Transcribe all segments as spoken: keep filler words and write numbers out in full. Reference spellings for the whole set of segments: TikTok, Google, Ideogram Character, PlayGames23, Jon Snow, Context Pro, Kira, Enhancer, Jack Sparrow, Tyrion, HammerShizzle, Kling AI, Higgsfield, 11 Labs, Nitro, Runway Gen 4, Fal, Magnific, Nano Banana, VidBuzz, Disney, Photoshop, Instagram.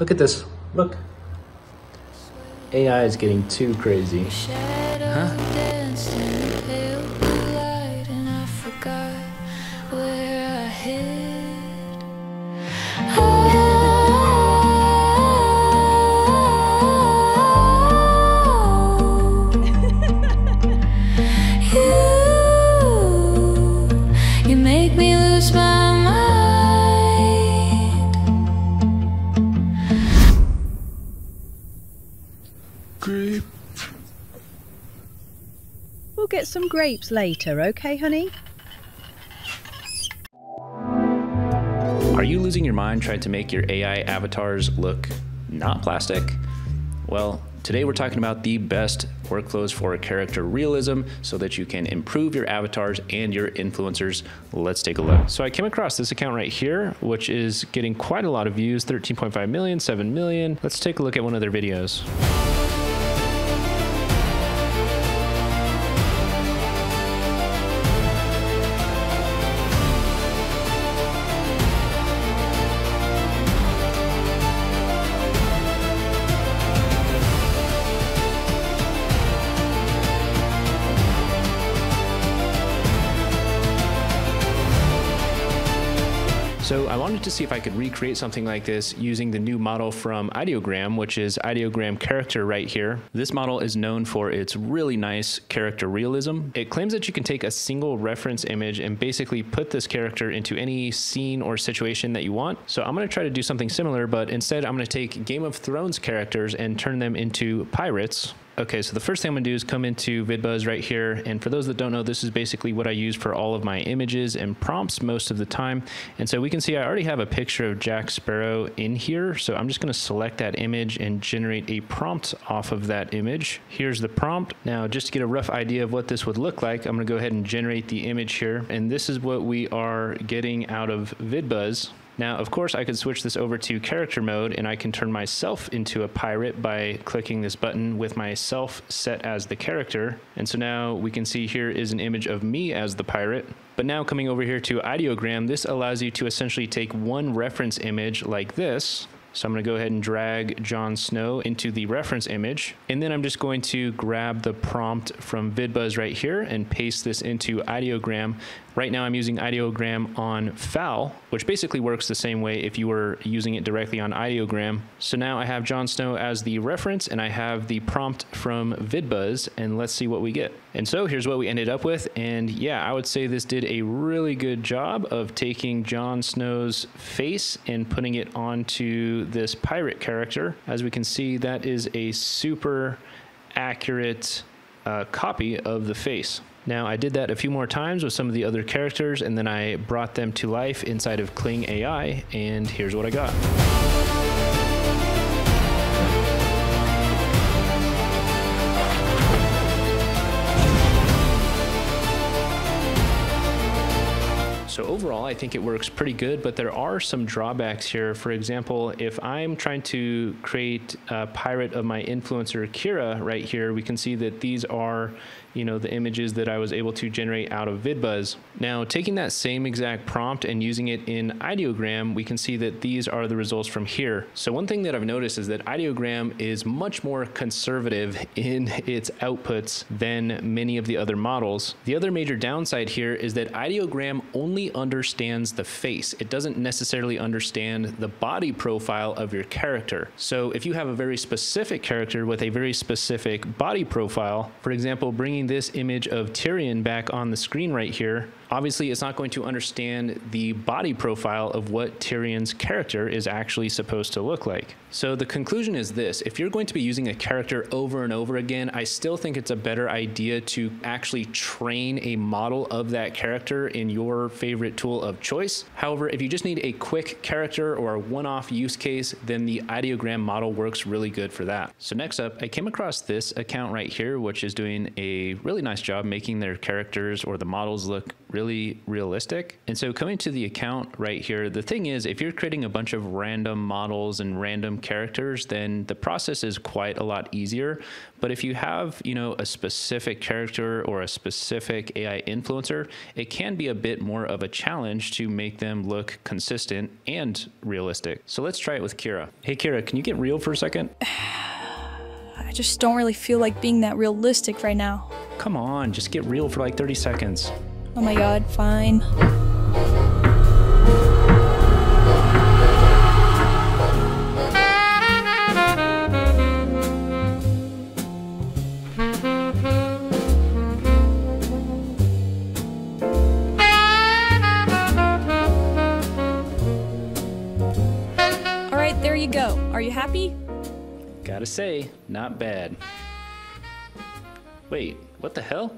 Look at this. Look. A I is getting too crazy. Huh? We'll get some grapes later, okay, honey? Are you losing your mind trying to make your A I avatars look not plastic? Well, today we're talking about the best workflows for character realism so that you can improve your avatars and your influencers. Let's take a look. So I came across this account right here, which is getting quite a lot of views, thirteen point five million, seven million. Let's take a look at one of their videos. So I wanted to see if I could recreate something like this using the new model from Ideogram, which is Ideogram Character right here. This model is known for its really nice character realism. It claims that you can take a single reference image and basically put this character into any scene or situation that you want. So I'm going to try to do something similar, but instead I'm going to take Game of Thrones characters and turn them into pirates. Okay, so the first thing I'm gonna do is come into VidBuzz right here. And for those that don't know, this is basically what I use for all of my images and prompts most of the time. And so we can see I already have a picture of Jack Sparrow in here. So I'm just gonna select that image and generate a prompt off of that image. Here's the prompt. Now, just to get a rough idea of what this would look like, I'm gonna go ahead and generate the image here. And this is what we are getting out of VidBuzz. Now, of course, I could switch this over to character mode and I can turn myself into a pirate by clicking this button with myself set as the character. And so now we can see here is an image of me as the pirate. But now coming over here to Ideogram, this allows you to essentially take one reference image like this. So I'm going to go ahead and drag Jon Snow into the reference image. And then I'm just going to grab the prompt from VidBuzz right here and paste this into Ideogram. Right now I'm using Ideogram on Fal, which basically works the same way if you were using it directly on Ideogram. So now I have Jon Snow as the reference and I have the prompt from VidBuzz, and let's see what we get. And so here's what we ended up with. And yeah, I would say this did a really good job of taking Jon Snow's face and putting it onto this pirate character. As we can see, that is a super accurate uh, copy of the face. Now, I did that a few more times with some of the other characters, and then I brought them to life inside of Kling A I, and here's what I got. So overall, I think it works pretty good, but there are some drawbacks here. For example, if I'm trying to create a pirate of my influencer Kira right here, we can see that these are, you know, the images that I was able to generate out of VidBuzz. Now, taking that same exact prompt and using it in Ideogram, we can see that these are the results from here. So one thing that I've noticed is that Ideogram is much more conservative in its outputs than many of the other models. The other major downside here is that Ideogram only understands the face. It doesn't necessarily understand the body profile of your character. So if you have a very specific character with a very specific body profile, for example, bringing this image of Tyrion back on the screen right here, obviously it's not going to understand the body profile of what Tyrion's character is actually supposed to look like. So the conclusion is this: if you're going to be using a character over and over again, I still think it's a better idea to actually train a model of that character in your favorite tool of choice. However, if you just need a quick character or a one-off use case, then the Ideogram model works really good for that. So next up, I came across this account right here, which is doing a really nice job making their characters or the models look really really realistic. And so coming to the account right here, the thing is, if you're creating a bunch of random models and random characters, then the process is quite a lot easier. But if you have, you know, a specific character or a specific A I influencer, it can be a bit more of a challenge to make them look consistent and realistic. So let's try it with Kira. Hey Kira, can you get real for a second? I just don't really feel like being that realistic right now. Come on, just get real for like thirty seconds. Oh my god, fine. Alright, there you go. Are you happy? Gotta say, not bad. Wait, what the hell?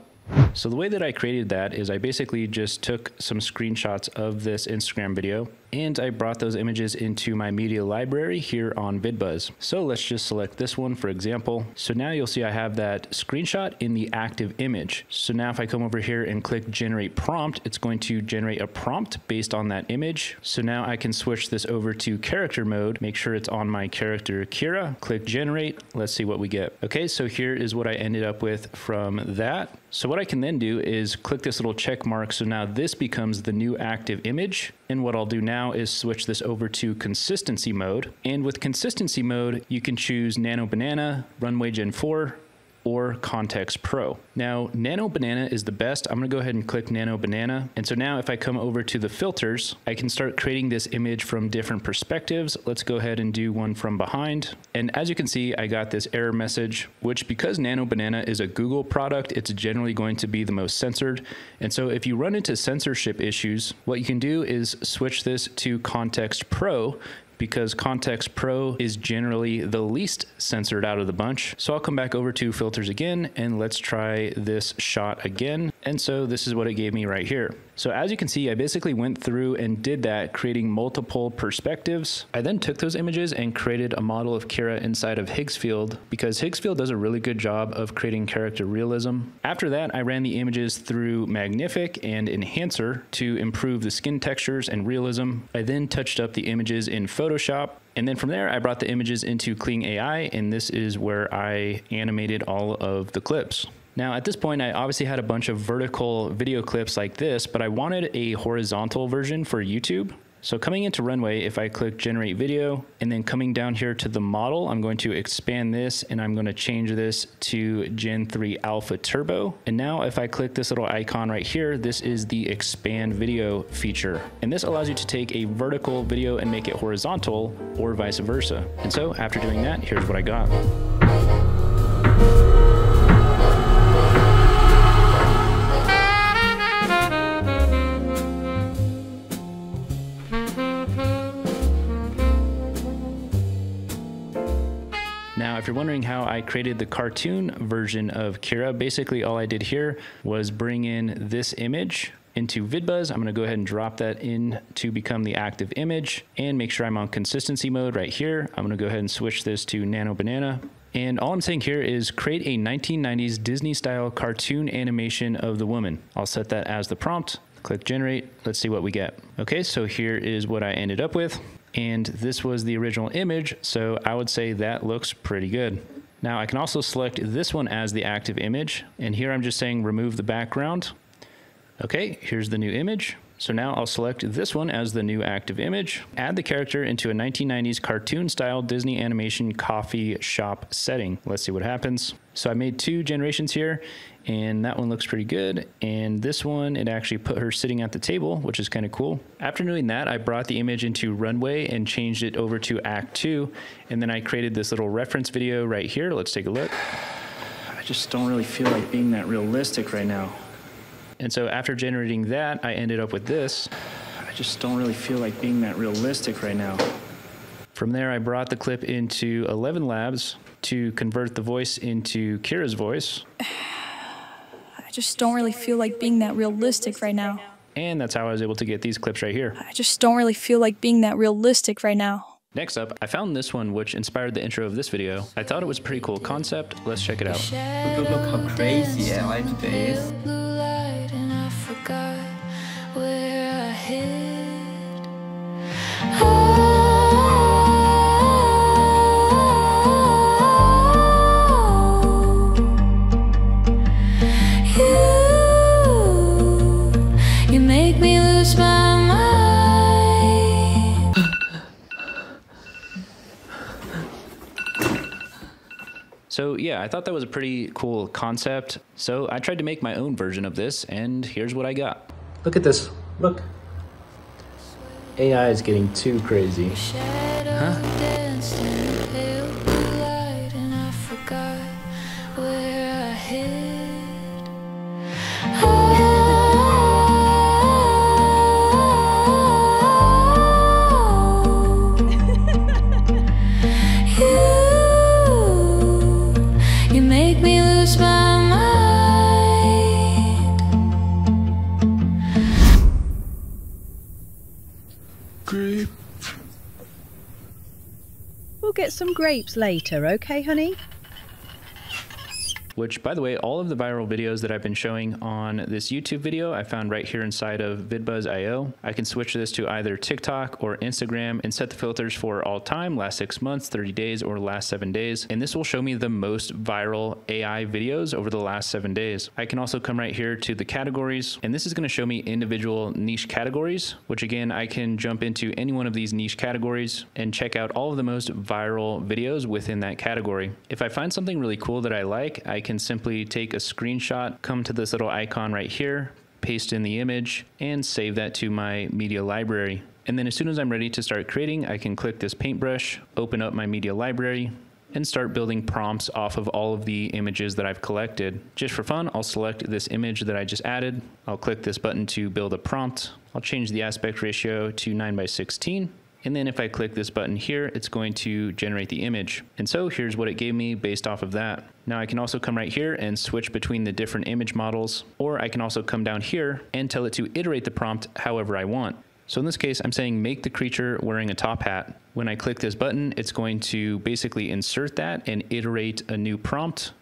So the way that I created that is I basically just took some screenshots of this Instagram video and I brought those images into my media library here on VidBuzz. So let's just select this one, for example. So now you'll see I have that screenshot in the active image. So now if I come over here and click generate prompt, it's going to generate a prompt based on that image. So now I can switch this over to character mode, make sure it's on my character Kira, click generate. Let's see what we get. Okay, so here is what I ended up with from that. So what I can then do is click this little check mark. So now this becomes the new active image. And what I'll do now is switch this over to consistency mode. And with consistency mode, you can choose Nano Banana, Runway Gen four, or Context Pro. Now, Nano Banana is the best. I'm gonna go ahead and click Nano Banana. And so now if I come over to the filters, I can start creating this image from different perspectives. Let's go ahead and do one from behind. And as you can see, I got this error message, which because Nano Banana is a Google product, it's generally going to be the most censored. And so if you run into censorship issues, what you can do is switch this to Context Pro, because Context Pro is generally the least censored out of the bunch. So I'll come back over to filters again and let's try this shot again. And so this is what it gave me right here. So as you can see, I basically went through and did that, creating multiple perspectives. I then took those images and created a model of Kira inside of Higgsfield, because Higgsfield does a really good job of creating character realism. After that, I ran the images through Magnific and Enhancer to improve the skin textures and realism. I then touched up the images in Photoshop. And then from there, I brought the images into Kling A I, and this is where I animated all of the clips. Now at this point, I obviously had a bunch of vertical video clips like this, but I wanted a horizontal version for YouTube. So coming into Runway, if I click generate video and then coming down here to the model, I'm going to expand this and I'm going to change this to Gen three Alpha Turbo. And now if I click this little icon right here, this is the expand video feature. And this allows you to take a vertical video and make it horizontal or vice versa. And so after doing that, here's what I got. Now, if you're wondering how I created the cartoon version of Kira, basically all I did here was bring in this image into VidBuzz. I'm gonna go ahead and drop that in to become the active image and make sure I'm on consistency mode right here. I'm gonna go ahead and switch this to Nano Banana. And all I'm saying here is create a nineteen nineties Disney style cartoon animation of the woman. I'll set that as the prompt, click generate. Let's see what we get. Okay, so here is what I ended up with. And this was the original image, so I would say that looks pretty good. Now I can also select this one as the active image, and here I'm just saying remove the background. Okay, here's the new image. So now I'll select this one as the new active image, add the character into a nineteen nineties cartoon style Disney animation coffee shop setting. Let's see what happens. So I made two generations here, and that one looks pretty good. And this one, it actually put her sitting at the table, which is kind of cool. After doing that, I brought the image into Runway and changed it over to Act Two. And then I created this little reference video right here. Let's take a look. I just don't really feel like being that realistic right now. And so after generating that, I ended up with this. I just don't really feel like being that realistic right now. From there, I brought the clip into eleven Labs to convert the voice into Kira's voice. I just don't really feel like being that realistic right now. And that's how I was able to get these clips right here. I just don't really feel like being that realistic right now. Next up, I found this one, which inspired the intro of this video. I thought it was a pretty cool concept. Let's check it out. Look, look, look how crazy L A today is. God, head. Oh, you, you make me lose my mind. So yeah, I thought that was a pretty cool concept. So I tried to make my own version of this, and here's what I got. Look at this. Look. A I is getting too crazy. Huh? Get some grapes later, okay, honey? Which, by the way, all of the viral videos that I've been showing on this YouTube video, I found right here inside of VidBuzz dot i o. I can switch this to either TikTok or Instagram and set the filters for all time, last six months, thirty days, or last seven days. And this will show me the most viral A I videos over the last seven days. I can also come right here to the categories, and this is gonna show me individual niche categories, which again, I can jump into any one of these niche categories and check out all of the most viral videos within that category. If I find something really cool that I like, I can simply take a screenshot, come to this little icon right here, paste in the image, and save that to my media library. And then as soon as I'm ready to start creating, I can click this paintbrush, open up my media library, and start building prompts off of all of the images that I've collected. Just for fun, I'll select this image that I just added. I'll click this button to build a prompt. I'll change the aspect ratio to nine by sixteen. And then if I click this button here, it's going to generate the image. And so here's what it gave me based off of that. Now I can also come right here and switch between the different image models, or I can also come down here and tell it to iterate the prompt however I want. So in this case, I'm saying make the creature wearing a top hat. When I click this button, it's going to basically insert that and iterate a new prompt.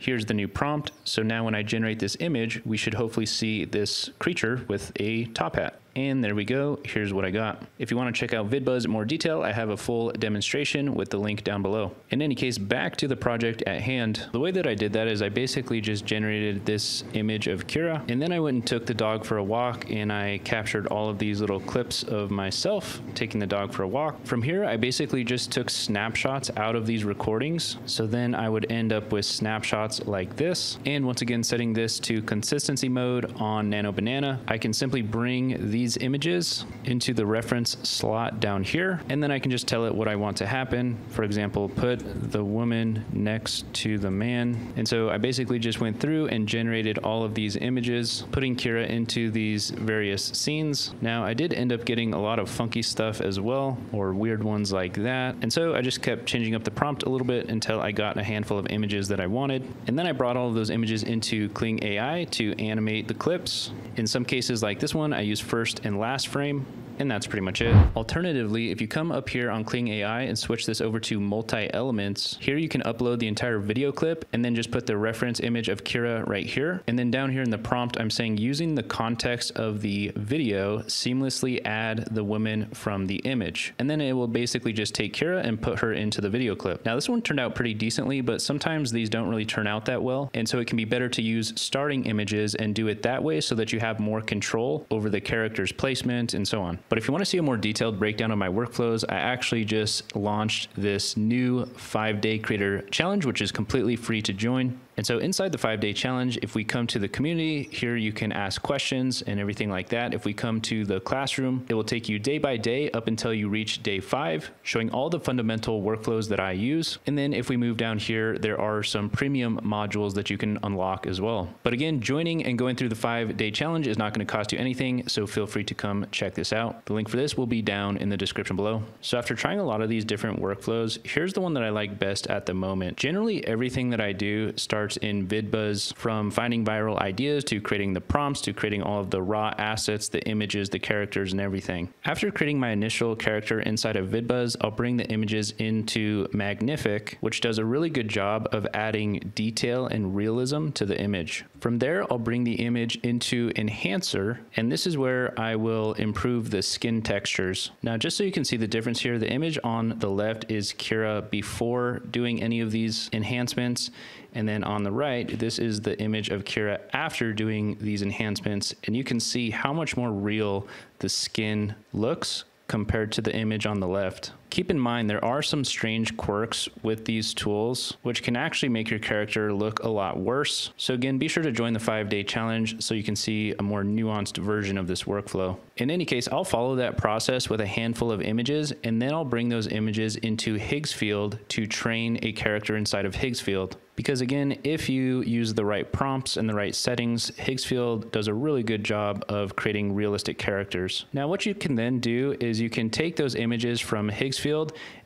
Here's the new prompt. So now when I generate this image, we should hopefully see this creature with a top hat. And there we go, here's what I got. If you wanna check out VidBuzz in more detail, I have a full demonstration with the link down below. In any case, back to the project at hand. The way that I did that is I basically just generated this image of Kira, and then I went and took the dog for a walk, and I captured all of these little clips of myself taking the dog for a walk. From here, I basically just took snapshots out of these recordings. So then I would end up with snapshots like this. And once again, setting this to consistency mode on Nano Banana, I can simply bring these These images into the reference slot down here, and then I can just tell it what I want to happen. For example, put the woman next to the man. And so I basically just went through and generated all of these images, putting Kira into these various scenes. Now I did end up getting a lot of funky stuff as well, or weird ones like that. And so I just kept changing up the prompt a little bit until I got a handful of images that I wanted. And then I brought all of those images into Kling A I to animate the clips. In some cases like this one, I use first and last frame, and that's pretty much it. Alternatively, if you come up here on Kling A I and switch this over to multi-elements, here you can upload the entire video clip and then just put the reference image of Kira right here. And then down here in the prompt, I'm saying using the context of the video, seamlessly add the woman from the image. And then it will basically just take Kira and put her into the video clip. Now this one turned out pretty decently, but sometimes these don't really turn out that well. And so it can be better to use starting images and do it that way so that you have more control over the character's placement and so on. But if you want to see a more detailed breakdown of my workflows, I actually just launched this new five-day creator challenge, which is completely free to join. And so inside the five-day challenge, if we come to the community, here you can ask questions and everything like that. If we come to the classroom, it will take you day by day up until you reach day five, showing all the fundamental workflows that I use. And then if we move down here, there are some premium modules that you can unlock as well. But again, joining and going through the five-day challenge is not going to cost you anything, so feel free to come check this out. The link for this will be down in the description below. So after trying a lot of these different workflows, here's the one that I like best at the moment. Generally, everything that I do starts charts in VidBuzz, from finding viral ideas to creating the prompts to creating all of the raw assets, the images, the characters, and everything. After creating my initial character inside of VidBuzz, I'll bring the images into Magnific, which does a really good job of adding detail and realism to the image. From there, I'll bring the image into Enhancer, and this is where I will improve the skin textures. Now, just so you can see the difference here, the image on the left is Kira before doing any of these enhancements. And then on the right, this is the image of Kira after doing these enhancements. And you can see how much more real the skin looks compared to the image on the left. Keep in mind, there are some strange quirks with these tools, which can actually make your character look a lot worse. So again, be sure to join the five-day challenge so you can see a more nuanced version of this workflow. In any case, I'll follow that process with a handful of images, and then I'll bring those images into Higgsfield to train a character inside of Higgsfield. Because again, if you use the right prompts and the right settings, Higgsfield does a really good job of creating realistic characters. Now, what you can then do is you can take those images from Higgsfield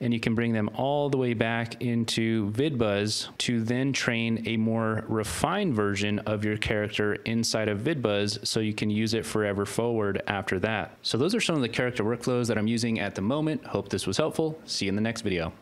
and you can bring them all the way back into VidBuzz to then train a more refined version of your character inside of VidBuzz so you can use it forever forward after that. So those are some of the character workflows that I'm using at the moment. Hope this was helpful. See you in the next video.